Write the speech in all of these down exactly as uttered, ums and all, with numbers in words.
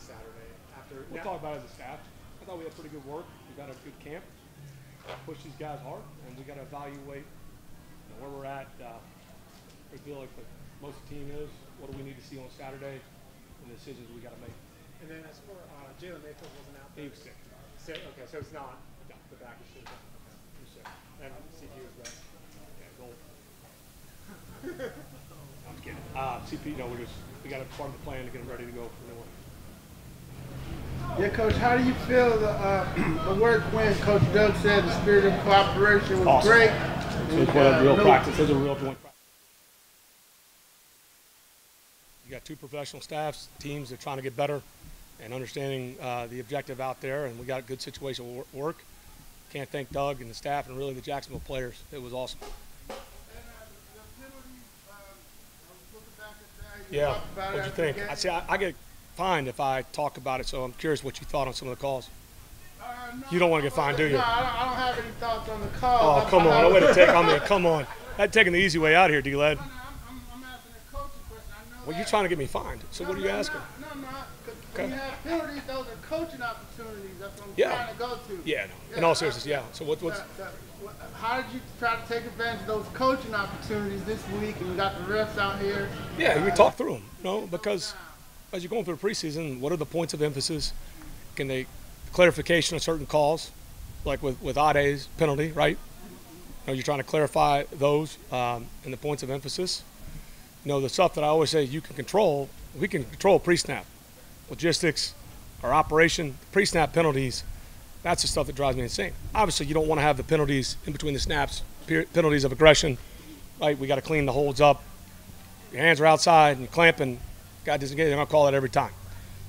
Saturday. After We'll now, talk about it as a staff. I thought we had pretty good work. We got a good camp. Push these guys hard, and we got to evaluate you know, where we're at. Uh, we feel like the most of the team is. What do we need to see on Saturday? And the decisions we got to make. And then as for uh, Jalen Mayfield wasn't out there. He was sick. sick. Okay, so it's not no. the back issue. Okay. He was sick. And C P was rest. Yeah, gold. I'm kidding. Uh, C P, no, we just we got to form the plan to get him ready to go for the one. Yeah, Coach, how do you feel the, uh, the work when Coach Doug said the spirit of cooperation was awesome. Great? It was uh, a real practice. It was a real joint practice. You got two professional staffs, teams that are trying to get better and understanding uh, the objective out there, and we got a good situational work. Can't thank Doug and the staff and really the Jacksonville players. It was awesome. Yeah, what'd you think? I see. I, I get fined if I talk about it, so I'm curious what you thought on some of the calls. Uh, no, you don't want to get fined, do you? No, I don't, I don't have any thoughts on the calls. Oh, come on. No way to take on me. Come on. That's taking the easy way out here, D-Led. I'm, I'm, I'm asking a coaching question. I know well, that. You're trying to get me fined, so no, what are you no, asking? No, I'm not. Okay. When you have penalties, those are coaching opportunities. That's what I'm yeah. trying to go to. Yeah, no. yeah in all seriousness, yeah. So what, what's that, that, how did you try to take advantage of those coaching opportunities this week and we got the refs out here? Yeah, we talked through them, you know, because as you're going through the preseason, what are the points of emphasis? Can they clarification on certain calls, like with, with Ade's penalty, right? You know, you're trying to clarify those um, and the points of emphasis. You know, the stuff that I always say you can control, we can control pre-snap. Logistics, our operation, pre-snap penalties, that's the stuff that drives me insane. Obviously, you don't want to have the penalties in between the snaps, penalties of aggression, right? We got to clean the holds up. Your hands are outside and you're clamping. God doesn't get it. They're going to call that every time.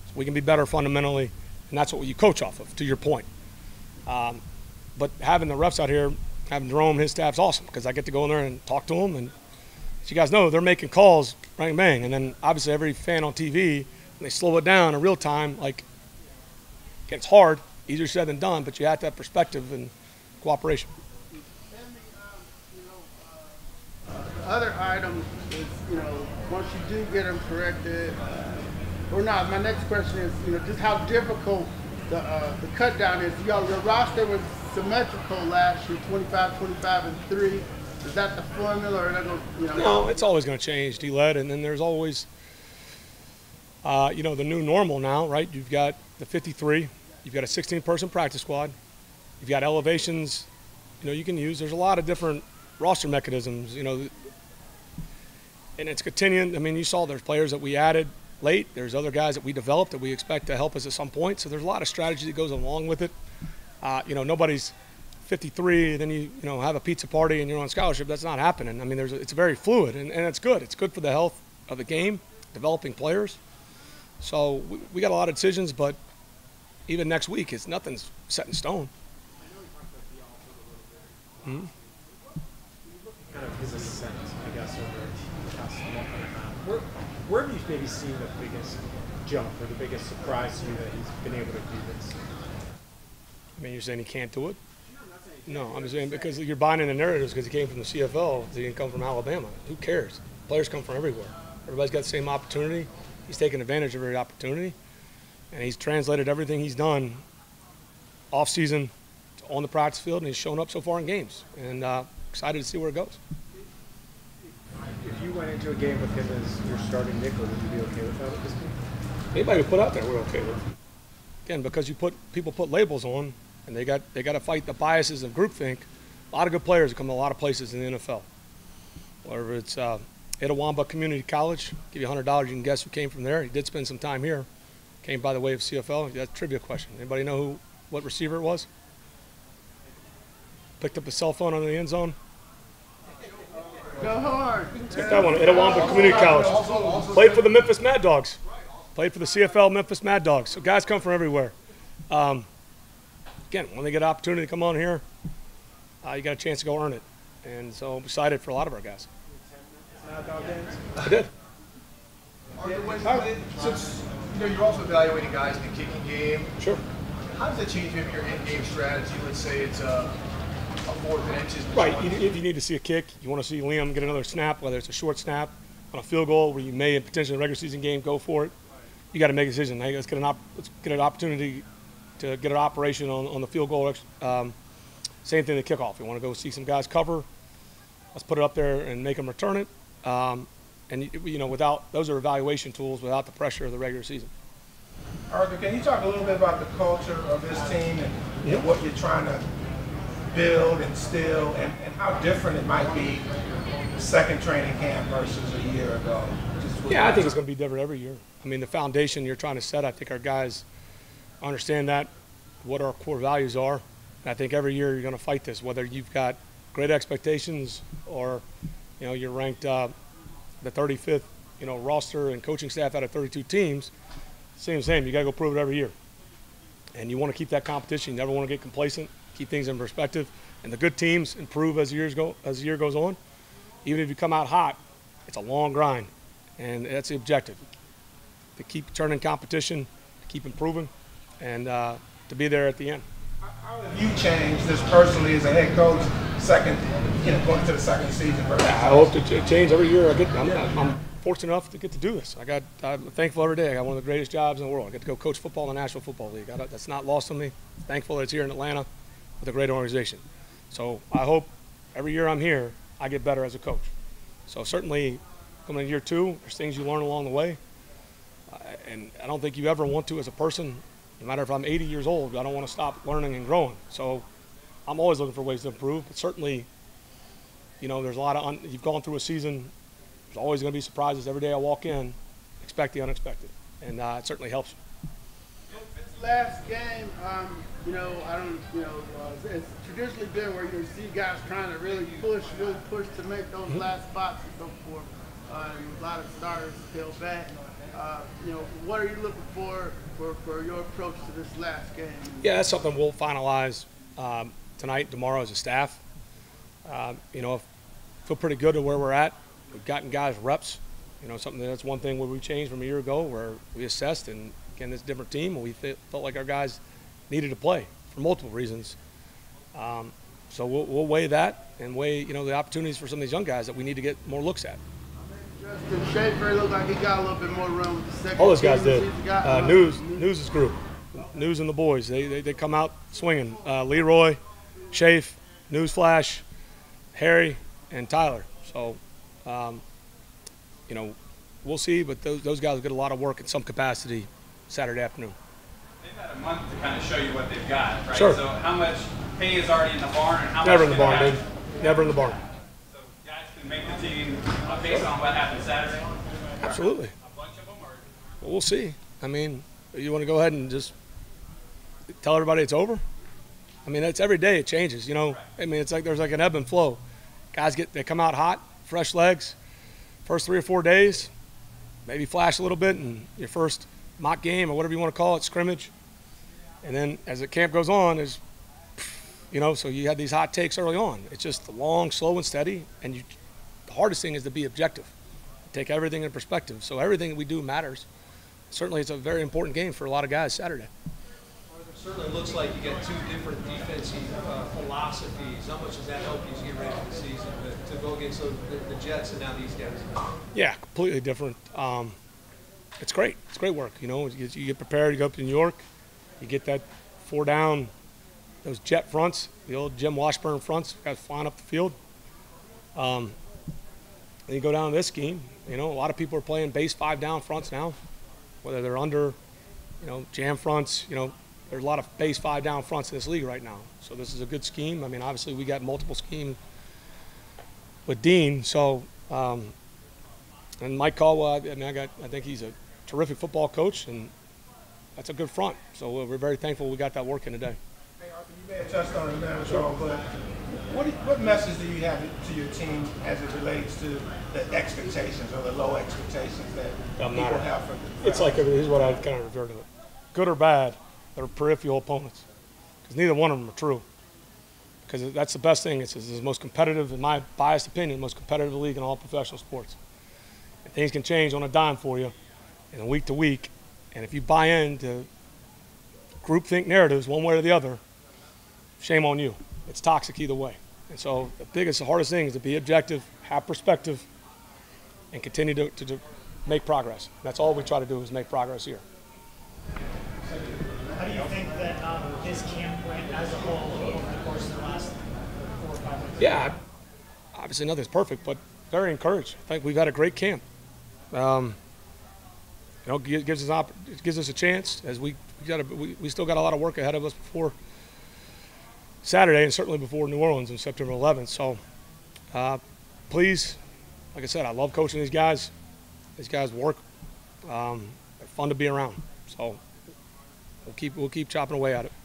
So we can be better fundamentally, and that's what you coach off of, to your point. Um, but having the refs out here, having Jerome, his staff's awesome because I get to go in there and talk to them. And as you guys know, they're making calls, bang, bang. And then obviously every fan on T V, they slow it down in real time. Like, it's hard. Easier said than done, but you have to have perspective and cooperation. And the, um, you know, uh, the other item is, you know, once you do get them corrected, uh, or not, my next question is, you know, just how difficult the, uh, the cut down is. Y'all, your roster was symmetrical last year, twenty-five, twenty-five, and three. Is that the formula? Or gonna, you know, no, it's always going to change, D-Led, and then there's always, uh, you know, the new normal now, right? You've got the fifty-three. You've got a sixteen person practice squad. You've got elevations, you know, you can use. There's a lot of different roster mechanisms, you know, and it's continuing. I mean, you saw there's players that we added late. There's other guys that we developed that we expect to help us at some point. So there's a lot of strategy that goes along with it. Uh, you know, nobody's fifty-three, and then you, you know, have a pizza party and you're on scholarship. That's not happening. I mean, there's, it's very fluid, and, and it's good. It's good for the health of the game, developing players. So we, we got a lot of decisions, but even next week, it's nothing's set in stone. Mm-hmm. Kind of his ascent, I guess, over the past month and a half. Where, where have you maybe seen the biggest jump or the biggest surprise to you that he's been able to do this? I mean, you're saying he can't do it? No, I'm just saying because you're buying in the narratives because he came from the C F L, he didn't come from Alabama. Who cares? Players come from everywhere. Everybody's got the same opportunity. He's taking advantage of every opportunity. And he's translated everything he's done off season on the practice field, and he's shown up so far in games. And uh, excited to see where it goes. If you went into a game with him as your starting nickel, would you be okay with that? Anybody we put out there, we're okay with. Again, because you put people put labels on, and they got they got to fight the biases of groupthink. A lot of good players come to a lot of places in the N F L. Whether it's uh, Itawamba Community College, give you one hundred dollars, you can guess who came from there. He did spend some time here. Came by the way of C F L. That's a trivia question. Anybody know who, what receiver it was? Picked up a cell phone under the end zone. Go hard. Take that one. Itawamba Community College. Played for the Memphis Mad Dogs. Played for the C F L Memphis Mad Dogs. So guys come from everywhere. Um, again, when they get an opportunity to come on here, uh, you got a chance to go earn it. And so I'm excited for a lot of our guys. I did. Since you know, you're also evaluating guys in the kicking game. Sure. How does that change maybe your in-game strategy? Let's say it's a, a fourth and inches. Right. If you need to see a kick, you want to see Liam get another snap, whether it's a short snap on a field goal where you may, potentially in the regular season game, go for it. you got to make a decision. Hey, let's get an op let's get an opportunity to get an operation on, on the field goal. Um, same thing, the kickoff. You want to go see some guys cover, let's put it up there and make them return it. Um, and, you know, without those are evaluation tools without the pressure of the regular season. Arthur, can you talk a little bit about the culture of this team and, yeah. and what you're trying to build and instill and, and how different it might be the second training camp versus a year ago? Just yeah, I think it's going to be different every year. I mean, the foundation you're trying to set, I think our guys understand that, what our core values are. And I think every year you're going to fight this, whether you've got great expectations or, you know, you're ranked uh, the thirty-fifth, you know, roster and coaching staff out of thirty-two teams. Same, same. You got to go prove it every year. And you want to keep that competition. You never want to get complacent. Keep things in perspective. And the good teams improve as, years go, as the year goes on. Even if you come out hot, it's a long grind. And that's the objective. To keep turning competition, to keep improving, and uh, to be there at the end. How have you changed this personally as a head coach, second, you know, going to the second season? Versus I hope to ch change every year. I get, I'm, yeah. I'm fortunate enough to get to do this. I got, I'm thankful every day. I got one of the greatest jobs in the world. I get to go coach football in the National Football League. I, that's not lost on me. Thankful that it's here in Atlanta with a great organization. So I hope every year I'm here, I get better as a coach. So certainly coming in year two, there's things you learn along the way. Uh, and I don't think you ever want to as a person, no matter if I'm eighty years old, I don't want to stop learning and growing. So I'm always looking for ways to improve. But certainly, you know, there's a lot of, un you've gone through a season, there's always going to be surprises. Every day I walk in, expect the unexpected, and uh, it certainly helps you. It's the last game, um, you know, I don't, you know, uh, it's traditionally been where you see guys trying to really push, really push to make those mm-hmm. last spots and so forth. Uh, and a lot of starters fell back. Uh, you know, what are you looking for, for for your approach to this last game? Yeah, that's something we'll finalize um, tonight, tomorrow as a staff. Uh, you know, feel pretty good to where we're at. We've gotten guys reps. You know, something that's one thing where we changed from a year ago, where we assessed and again this different team, and we th felt like our guys needed to play for multiple reasons. Um, so we'll, we'll weigh that and weigh you know the opportunities for some of these young guys that we need to get more looks at. Justin Schaefer looked like he got a little bit more room with the second. All those guys did. Uh, news, news is group. News and the boys, they they, they come out swinging. Uh, Leroy, Schaefer, Newsflash, Harry, and Tyler. So, um, you know, we'll see. But those those guys will get a lot of work in some capacity Saturday afternoon. They've had a month to kind of show you what they've got, right? Sure. So how much pay is already in the barn, and how never much in the barn, dude. Never in the barn. Make the team based on what happened Saturday? Absolutely. A bunch of them are... Well, we'll see. I mean, you want to go ahead and just tell everybody it's over? I mean, it's every day it changes, you know. Right. I mean, it's like there's like an ebb and flow. Guys get, they come out hot, fresh legs. First three or four days, maybe flash a little bit in your first mock game or whatever you want to call it, scrimmage. And then as the camp goes on, is you know, so you have these hot takes early on. It's just long, slow, and steady, and you... The hardest thing is to be objective, take everything in perspective. So everything we do matters. Certainly it's a very important game for a lot of guys Saturday. Arthur, certainly looks like you get two different defensive uh, philosophies. How much does that help you as you get ready for the season to, to go against the, the Jets and now these guys? Yeah, completely different. Um, it's great. It's great work. You know, you, you get prepared, you go up to New York, you get that four down, those Jet fronts, the old Jim Washburn fronts, guys flying up the field. Um, And you go down to this scheme, you know, a lot of people are playing base five down fronts now, whether they're under, you know, jam fronts, you know, there's a lot of base five down fronts in this league right now. So this is a good scheme. I mean, obviously we got multiple schemes with Dean. So, um, and Mike Caldwell, I mean, I got, I think he's a terrific football coach and that's a good front. So we're very thankful we got that working today. Hey, Arthur, you may have touched on it now, sure. but What, do you, what message do you have to your team as it relates to the expectations or the low expectations that I'm people not, have for the It's like, here's what I kind of refer to it. Good or bad, they're peripheral opponents. Because neither one of them are true. Because that's the best thing. It's, it's the most competitive, in my biased opinion, most competitive league in all professional sports. And things can change on a dime for you and week to week. And if you buy into groupthink narratives one way or the other, shame on you. It's toxic either way. And so the biggest, the hardest thing is to be objective, have perspective, and continue to, to, to make progress. That's all we try to do is make progress here. How do you think that um, this camp went as a whole over the course of the last four or five weeks? Yeah, obviously nothing's perfect, but very encouraged. I think we've had a great camp. Um, you know, it gives us op it gives us a chance as we we, gotta, we we still got a lot of work ahead of us before Saturday and certainly before New Orleans on September eleventh. So, uh, please, like I said, I love coaching these guys. These guys work. Um, they're fun to be around. So we'll keep we'll keep chopping away at it.